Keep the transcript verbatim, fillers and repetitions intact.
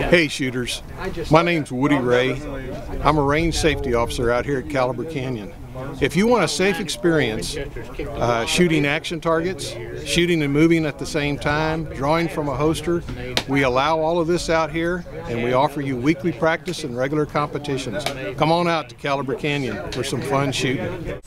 Hey shooters, my name's Woody Ray. I'm a range safety officer out here at Caliber Canyon. If you want a safe experience uh, shooting action targets, shooting and moving at the same time, drawing from a holster, we allow all of this out here, and we offer you weekly practice and regular competitions. Come on out to Caliber Canyon for some fun shooting.